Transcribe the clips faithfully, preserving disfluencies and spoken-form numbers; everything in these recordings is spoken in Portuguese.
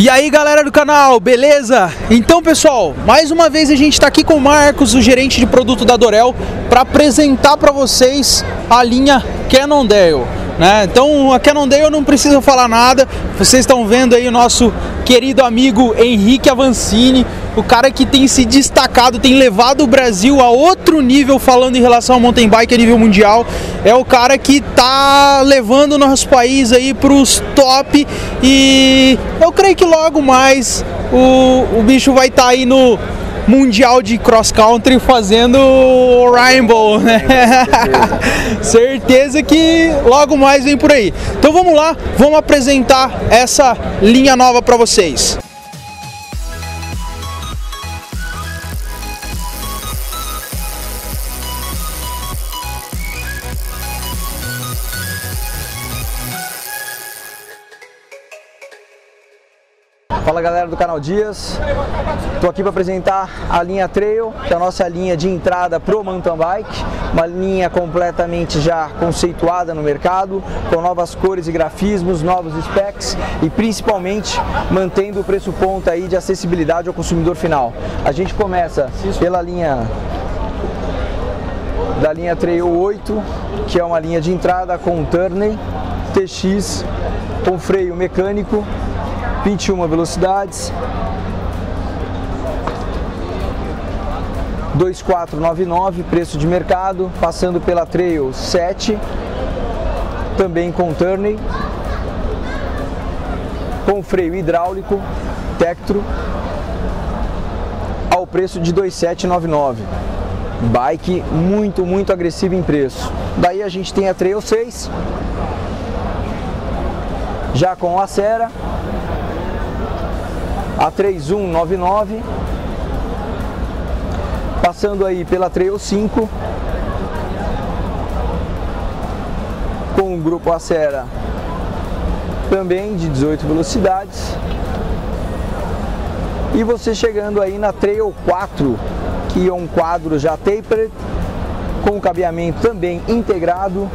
E aí galera do canal, beleza? Então pessoal, mais uma vez a gente está aqui com o Marcos, o gerente de produto da Dorel, para apresentar para vocês a linha Cannondale, né? Então a Cannondale não precisa falar nada, vocês estão vendo aí o nosso querido amigo Henrique Avancini, o cara que tem se destacado, tem levado o Brasil a outro nível falando em relação ao mountain bike a nível mundial. É o cara que tá levando o nosso país aí pros top e eu creio que logo mais o, o bicho vai estar tá aí no Mundial de Cross Country fazendo o Rainbow, né? Certeza. Certeza que logo mais vem por aí. Então vamos lá, vamos apresentar essa linha nova para vocês. Fala galera do canal Dias, estou aqui para apresentar a linha Trail, que é a nossa linha de entrada para o mountain bike, uma linha completamente já conceituada no mercado, com novas cores e grafismos, novos specs e principalmente mantendo o preço ponta aí de acessibilidade ao consumidor final. A gente começa pela linha da linha Trail oito, que é uma linha de entrada com Tourney, T X, com freio mecânico, vinte e uma velocidades, dois mil quatrocentos e noventa e nove, preço de mercado, passando pela Trail sete, também com Tourney, com freio hidráulico, Tectro, ao preço de dois mil setecentos e noventa e nove. Bike muito, muito agressiva em preço. Daí a gente tem a Trail seis, já com a Acera, a três mil cento e noventa e nove, passando aí pela Trail cinco, com o grupo Acera também de dezoito velocidades, e você chegando aí na Trail quatro, que é um quadro já tapered, com o cabeamento também integrado,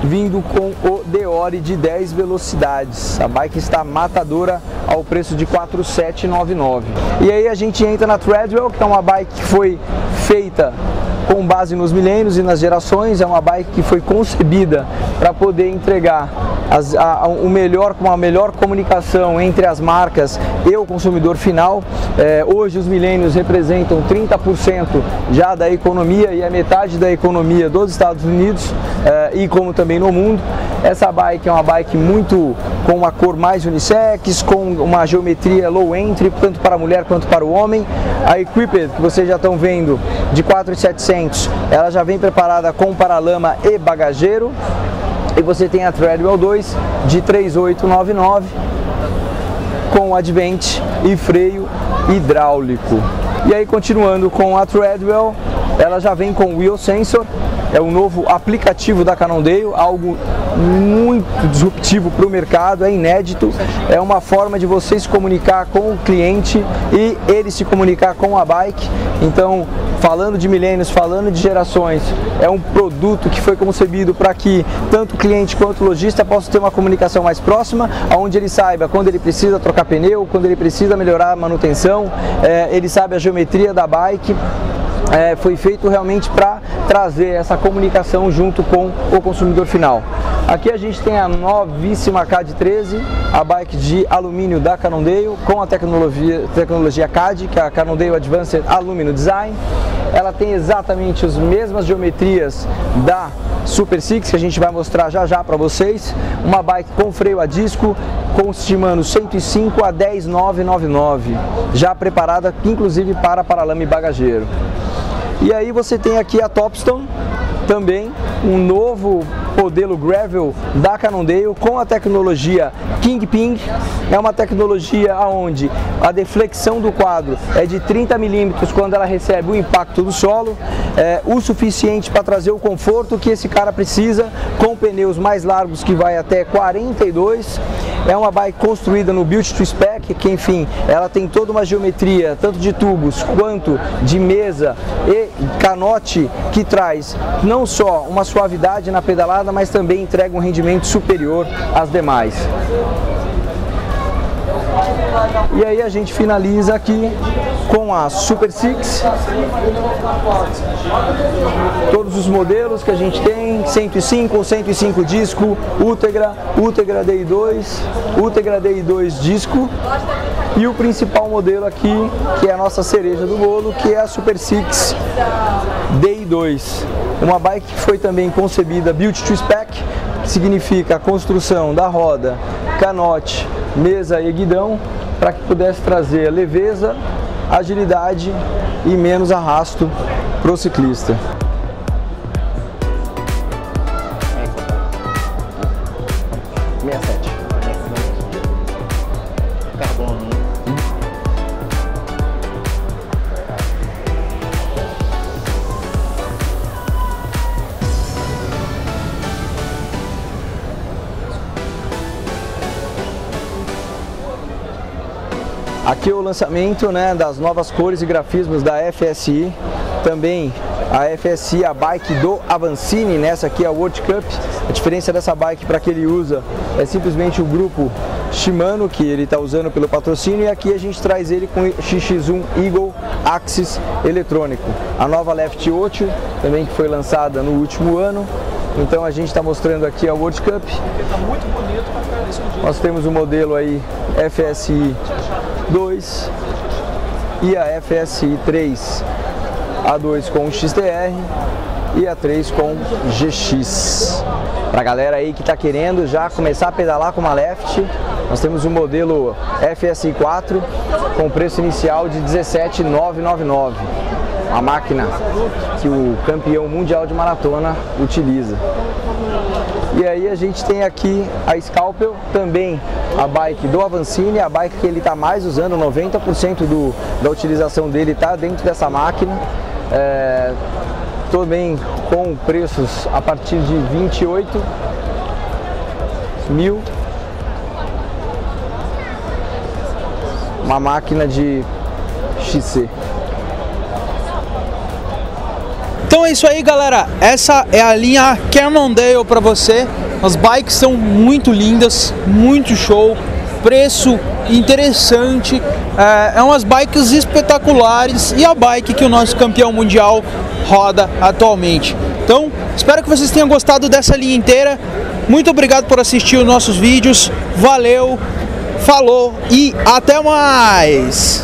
vindo com o Deore de dez velocidades. A bike está matadora ao preço de quatro mil setecentos e noventa e nove. E aí a gente entra na Treadwell, que é uma bike que foi feita com base nos milênios e nas gerações. É uma bike que foi concebida para poder entregar as, a, a, o melhor, com a melhor comunicação entre as marcas e o consumidor final. É, hoje os milênios representam trinta por cento já da economia e a metade da economia dos Estados Unidos é, e como também no mundo. Essa bike é uma bike muito com uma cor mais unissex, com uma geometria low entry, tanto para a mulher quanto para o homem. A Equipped, que vocês já estão vendo, de quatro mil e setecentos, ela já vem preparada com paralama e bagageiro. E você tem a Treadwell dois de três mil oitocentos e noventa e nove, com advent e freio hidráulico. E aí continuando com a Treadwell, ela já vem com Wheel Sensor, é um novo aplicativo da Cannondale, algo muito disruptivo para o mercado, é inédito, é uma forma de você se comunicar com o cliente e ele se comunicar com a bike. Então, falando de milênios, falando de gerações, é um produto que foi concebido para que tanto o cliente quanto o lojista possam ter uma comunicação mais próxima, onde ele saiba quando ele precisa trocar pneu, quando ele precisa melhorar a manutenção, é, ele sabe a geometria da bike. É, foi feito realmente para trazer essa comunicação junto com o consumidor final. Aqui a gente tem a novíssima C A D treze, a bike de alumínio da Cannondale, com a tecnologia, tecnologia C A D, que é a Cannondale Advanced Aluminum Design. Ela tem exatamente as mesmas geometrias da Super Six, que a gente vai mostrar já já para vocês. Uma bike com freio a disco, com Shimano cento e cinco a dez mil novecentos e noventa e nove, já preparada inclusive para paralama e bagageiro. E aí você tem aqui a Topstone, também um novo modelo gravel da Cannondale com a tecnologia King Pin. É uma tecnologia onde a deflexão do quadro é de trinta milímetros quando ela recebe o impacto do solo, é o suficiente para trazer o conforto que esse cara precisa, com pneus mais largos que vai até quarenta e dois. É uma bike construída no Build to Spec, que enfim, ela tem toda uma geometria, tanto de tubos quanto de mesa e canote, que traz não só uma suavidade na pedalada, mas também entrega um rendimento superior às demais. E aí a gente finaliza aqui com a Super Six, todos os modelos que a gente tem, cento e cinco ou cento e cinco disco, Ultegra, Ultegra D I dois, Ultegra D I dois disco, e o principal modelo aqui, que é a nossa cereja do bolo, que é a Super Six D I dois, uma bike que foi também concebida Built to Spec, que significa a construção da roda, canote, mesa e guidão, para que pudesse trazer leveza, agilidade e menos arrasto para o ciclista. sessenta e sete. Carbono. Aqui é o lançamento, né, das novas cores e grafismos da F S I, também a F S I, a bike do Avancini, nessa aqui é a World Cup. A diferença dessa bike para que ele usa é simplesmente o grupo Shimano, que ele está usando pelo patrocínio, e aqui a gente traz ele com X X um Eagle Axis eletrônico. A nova Lefty oito, também que foi lançada no último ano. Então a gente está mostrando aqui a World Cup. Nós temos o modelo aí F S I dois e a F S I três, a dois com X T R e a três com G X. Para a galera aí que está querendo já começar a pedalar com uma Lefty, nós temos o um modelo F S I quatro com preço inicial de dezessete mil novecentos e noventa e nove reais, a máquina que o campeão mundial de maratona utiliza. E aí a gente tem aqui a Scalpel, também a bike do Avancini, a bike que ele está mais usando, noventa por cento do, da utilização dele está dentro dessa máquina, é, também com preços a partir de vinte e oito mil, uma máquina de X C. Então é isso aí, galera, essa é a linha Cannondale para você. As bikes são muito lindas, muito show, preço interessante, é, é umas bikes espetaculares e a bike que o nosso campeão mundial roda atualmente. Então espero que vocês tenham gostado dessa linha inteira, muito obrigado por assistir os nossos vídeos, valeu, falou e até mais!